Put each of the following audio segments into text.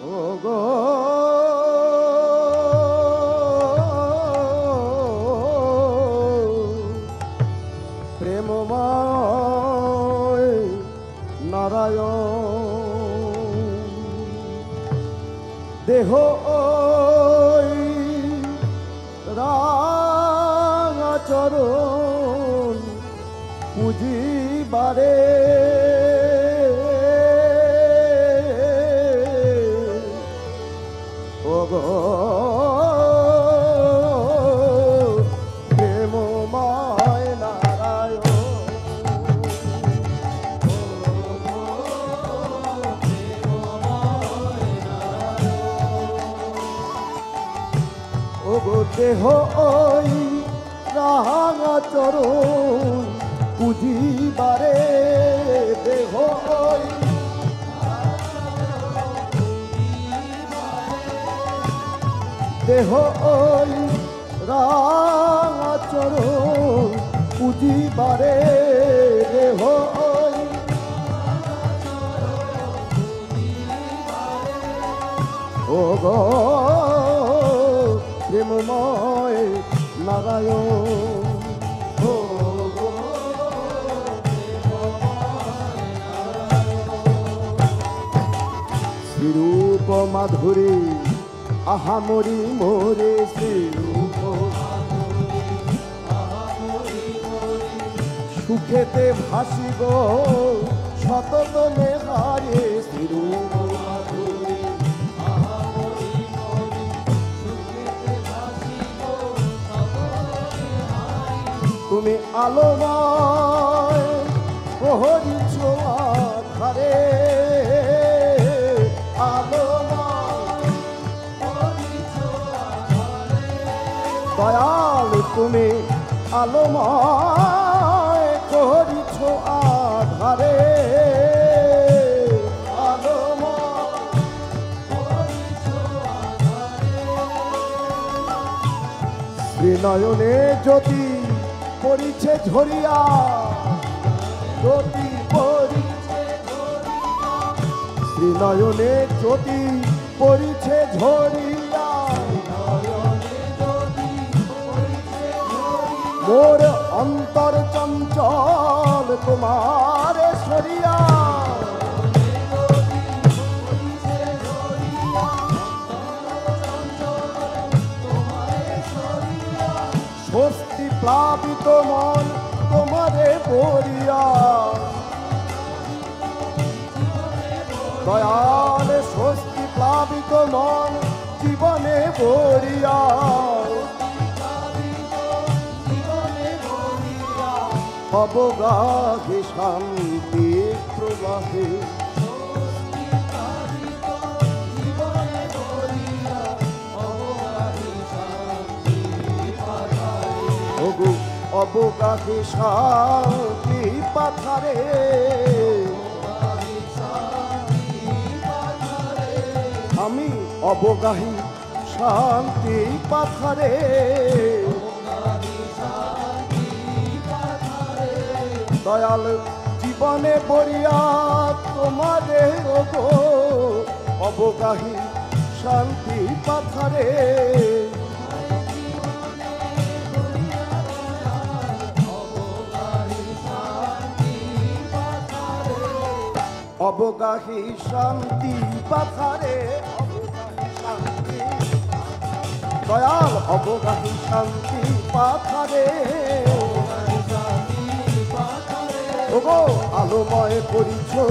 প্রেমময় নারায়ণ দেহ ওই রাঙা চরণ পুজিবারে দেহ ওই রাঙা চরণ পুজিবারে দেহ ওই রাঙা চরণ পুজিবারে দেহ ওই ওগো প্রেমময় নারায়ণ শ্রীরূপ মাধুরী আহামরি মোরে শ্রীরূপ সুখেতে ভাসিব শততলে হারে শ্রীরূপ তুমি আলোময় প্রহরী ছোঁয়ার ধারে আলোময় প্রহরী ছোঁয়ার ধারে দয়াল তুমি আলোময় প্রহরী ছোঁয়ার ধারে শ্রীনয়নে জ্যোতি পরিছে ঝরিয়া জ্যোতি পরিছে ঝরিয়া শ্রীনয়নে জ্যোতি পরিছে ঝরিয়া শ্রীনয়নে জ্যোতি পরিছে ঝরিয়া মোর অন্তর চঞ্চল তোমার সরিয়া প্লাবিত মন তোমারে পড়িয়া দয়াল স্বস্তি প্লাবিত মন জীবনে পড়িয়া অবগাহি শান্তি প্রবাহে অবগাহি শান্তি পাথারে আমি অবগাহি শান্তি পাথারে দয়াল জীবনে বরিয়া তোমারে গো অবগাহি শান্তি পাথারে অবগাহি শান্তি পাথারে অবগাহি শান্তি দয়াল অবগাহি শান্তি পাথারে ওগো আলোময় করিছো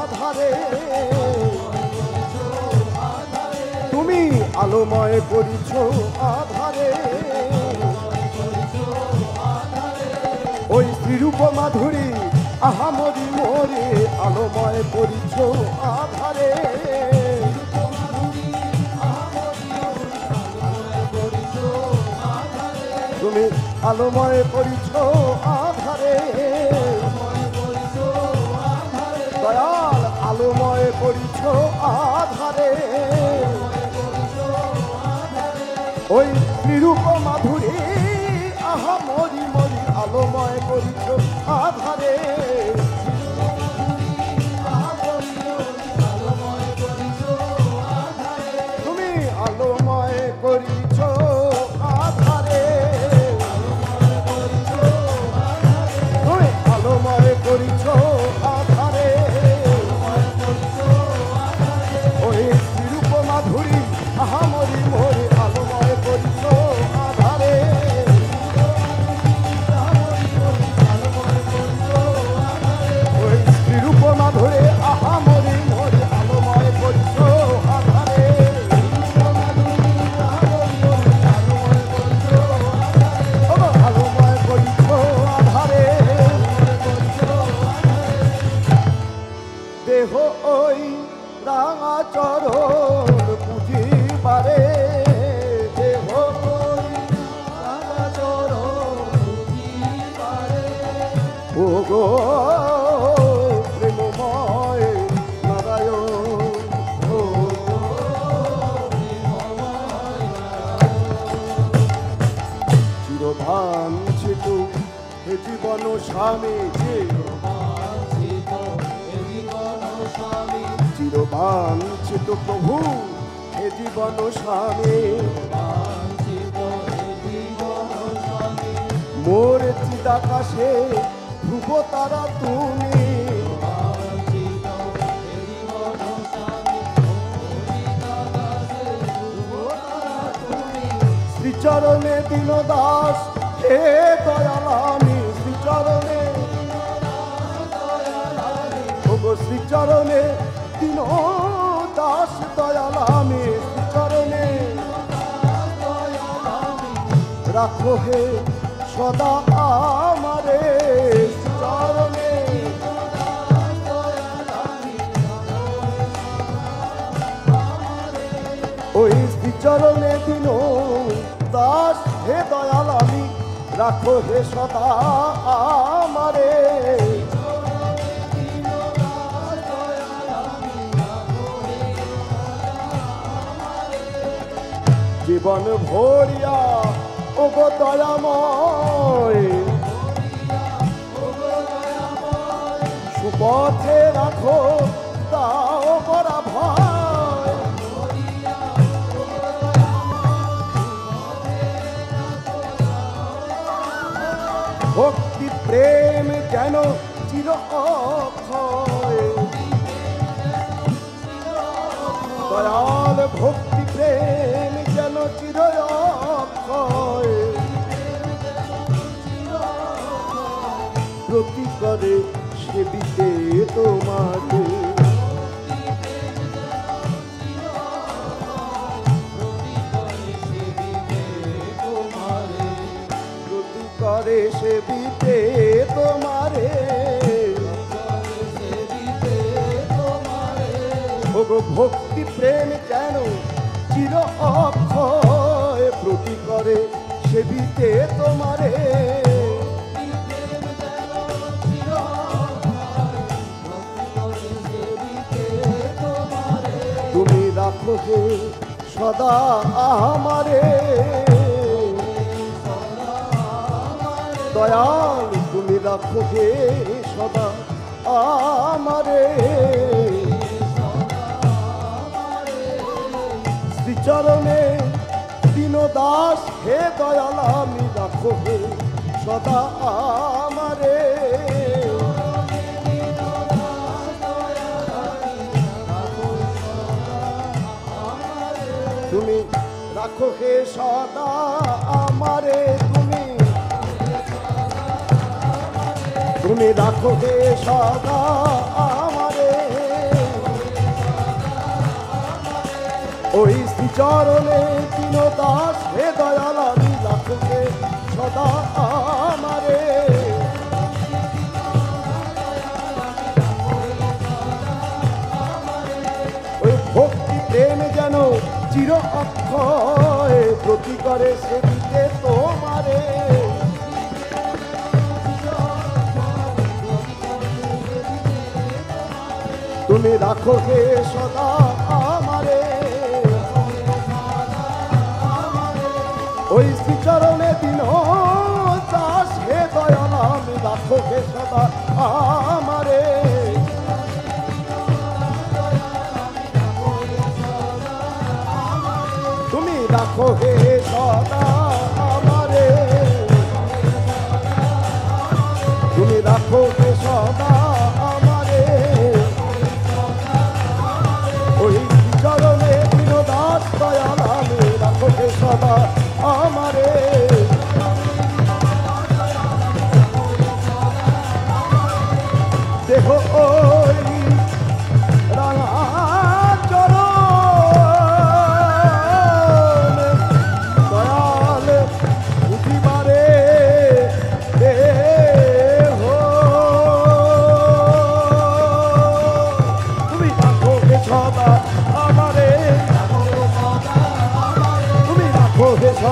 আধারে তুমি আলোময় করিছো আধারে ওই শ্রীরূপ মাধুরী আহামরি মোরে আলোময় করিছো আধারে তুমি আলোময় করিছো আধারে দয়াল আলোময় করিছো আধারে ওই বিরূপ মাধুরী আহামরি মরি আলোময় করিছো আধারে চিরবাঞ্ছিত প্রভু হে জীবন স্বামী মোর চিদাকাশে ধ্রুব তারা তুমি শ্রীচরণে দীনদাস হে দয়ালামি শ্রীচরণে শ্রীচরণে দীনদাস দয়ালামি শ্রীচরণে রাখো হে সদা আমারে শ্রীচরণে ওই শ্রীচরণে দীনদাস হে দয়ালামি রাখো হে সদা আমারে জীবন ভরিয়া ওগো দয়াময় সুপথে রাখো দাও বড়া ভয় ভক্তি প্রেম যেন চির অক্ষয় দয়াল ভক্তি প্রেম যেন চির অক্ষয় প্রতি করে সেবিতে তোমাকে প্রতি করে সেবিতে তোমারে ভক্তি প্রেম যেন চির অক্ষয় প্রতি করে সেবিতে তোমারে হে সদা আমারে দয়াল তুমি রাখো হে সদা আমারে শ্রীচরণে দীনদাস হে দয়াল আমি রাখো হে সদা আমারে তুমি রাখো হে সদা আমারে তুমি তুমি রাখো হে সদা আমারে ওই শ্রীচরণে দীনদাস হে দয়াল আমি রাখো হে সদা আমারে ওই ভক্তি প্রেম যেন চির অক্ষয় প্রতি করে সেবিতে তোমারে তুমি রাখো হে সদা আমারে ওই শ্রীচরণে দীনদাস হে দয়াল আমি রাখো হে সদা আমারে রাখো হে সদা আমারে তুমি রাখো হে সদা আমারে ওই চরণে দীনদাস দয়াল আমি রাখো হে সদা আমারে দেহ ওই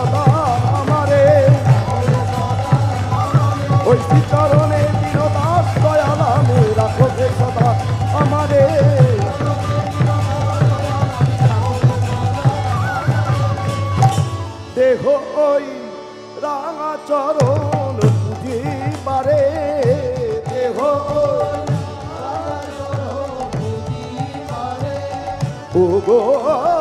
আমারে ওই শ্রীচরণে দীনদাস Oh,